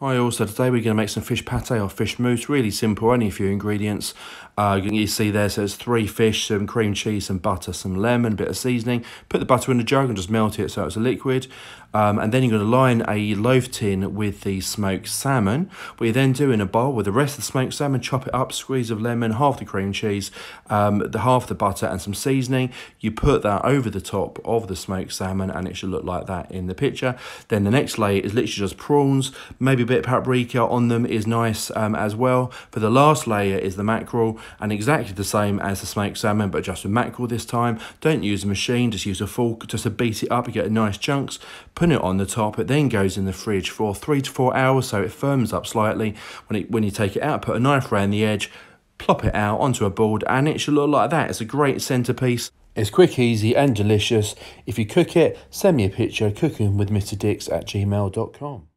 Hi all, so today we're going to make some fish pate or fish mousse, really simple, only a few ingredients. You see there, so it's 3 fish, some cream cheese, some butter, some lemon, a bit of seasoning. Put the butter in the jug and just melt it so it's a liquid. And then you're going to line a loaf tin with the smoked salmon. What you then do in a bowl with the rest of the smoked salmon, chop it up, squeeze of lemon, half the cream cheese, half the butter and some seasoning. You put that over the top of the smoked salmon and it should look like that in the picture. Then the next layer is literally just prawns, maybe bit of paprika on them is nice as well. For the last layer is the mackerel, and exactly the same as the smoked salmon, but just with mackerel this time. Don't use a machine, just use a fork just to beat it up. You get nice chunks, put it on the top. It then goes in the fridge for 3 to 4 hours, so it firms up slightly. When you take it out, put a knife around the edge, plop it out onto a board, and it should look like that. It's a great centerpiece. It's quick, easy, and delicious. If you cook it, send me a picture. Cooking with Mr Dix at gmail.com.